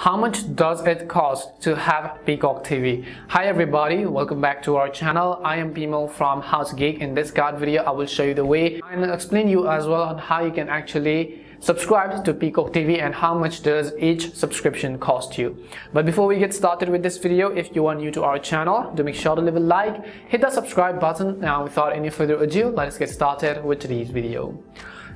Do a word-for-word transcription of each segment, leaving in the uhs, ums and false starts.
How much does it cost to have Peacock T V? Hi everybody, welcome back to our channel. I am Bimal from House Geek. In this card video, I will show you the way and explain you as well on how you can actually subscribe to Peacock T V and how much does each subscription cost you. But before we get started with this video, if you are new to our channel, do make sure to leave a like, hit the subscribe button. Now without any further ado, let's get started with today's video.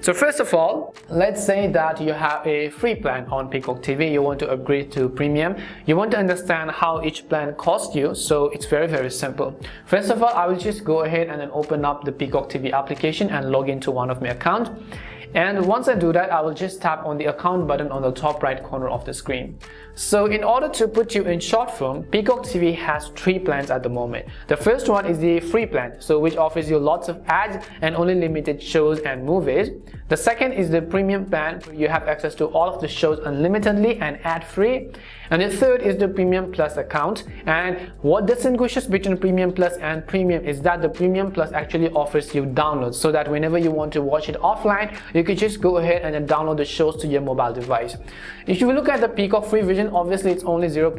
So first of all, let's say that you have a free plan on Peacock T V, you want to upgrade to premium, you want to understand how each plan costs you, so it's very very simple. First of all, I will just go ahead and then open up the Peacock T V application and log into one of my accounts. And once I do that, I will just tap on the account button on the top right corner of the screen. So in order to put you in short form, Peacock T V has three plans at the moment. The first one is the free plan, so which offers you lots of ads and only limited shows and movies. The second is the premium plan, where you have access to all of the shows unlimitedly and ad-free. And the third is the Premium Plus account. And what distinguishes between Premium Plus and Premium is that the Premium Plus actually offers you downloads, so that whenever you want to watch it offline, you You could just go ahead and then download the shows to your mobile device. If you look at the Peacock free version, obviously it's only zero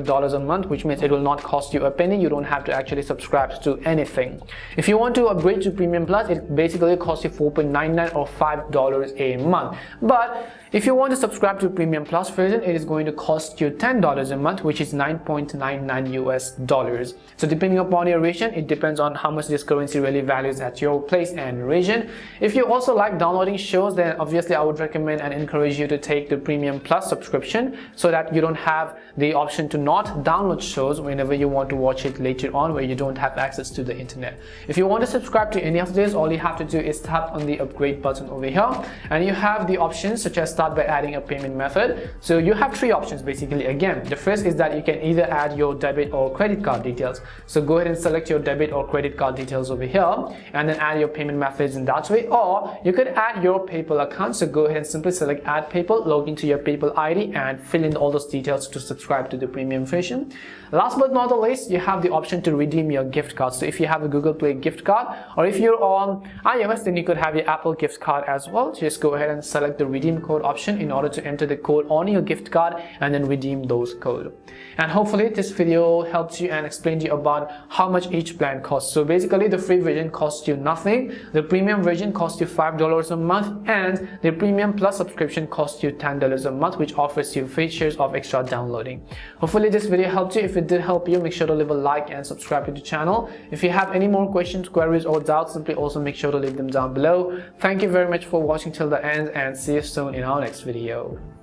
dollars a month, which means it will not cost you a penny. You don't have to actually subscribe to anything. If you want to upgrade to Premium Plus, it basically costs you four ninety-nine or five dollars a month. But if you want to subscribe to Premium Plus version, it is going to cost you ten dollars a month, which is nine ninety-nine U S dollars. So depending upon your region, it depends on how much this currency really values at your place and region. If you also like downloading shows, then obviously I would recommend and encourage you to take the Premium Plus subscription, so that you don't have the option to not download shows whenever you want to watch it later on, where you don't have access to the internet. If you want to subscribe to any of this, all you have to do is tap on the upgrade button over here, and you have the options such as start by adding a payment method. So you have three options basically. Again, the first is that you can either add your debit or credit card details, so go ahead and select your debit or credit card details over here and then add your payment methods in that way. Or you could add your your PayPal account, so go ahead and simply select add PayPal, log into your PayPal I D and fill in all those details to subscribe to the premium version. Last but not the least, you have the option to redeem your gift card. So if you have a Google Play gift card, or if you're on iOS, then you could have your Apple gift card as well. Just go ahead and select the redeem code option in order to enter the code on your gift card and then redeem those code. And hopefully this video helps you and explained you about how much each plan costs. So basically the free version costs you nothing, the premium version costs you five dollars a month, and the Premium Plus subscription costs you ten dollars a month, which offers you features of extra downloading. Hopefully this video helped you. If it did help you, make sure to leave a like and subscribe to the channel. If you have any more questions, queries or doubts, simply also make sure to leave them down below. Thank you very much for watching till the end, and see you soon in our next video.